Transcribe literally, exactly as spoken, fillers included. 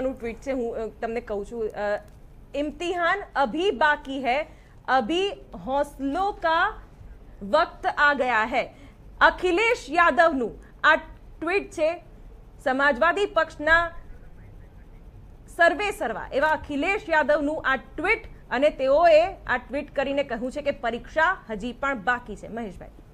Tweet से हूँ तमने कहूँ छू इम्तिहान अभी बाकी है, अभी हौसलों का वक्त आ गया है। अखिलेश यादव नु आ ट्वीट छे समाजवादी पक्षना सर्वे सर्वा एवा अखिलेश यादव नु आ ट्वीट अने तेओए आ ट्वीट करीने कहूं छे के परीक्षा हजी पण बाकी छे। महेश भाई।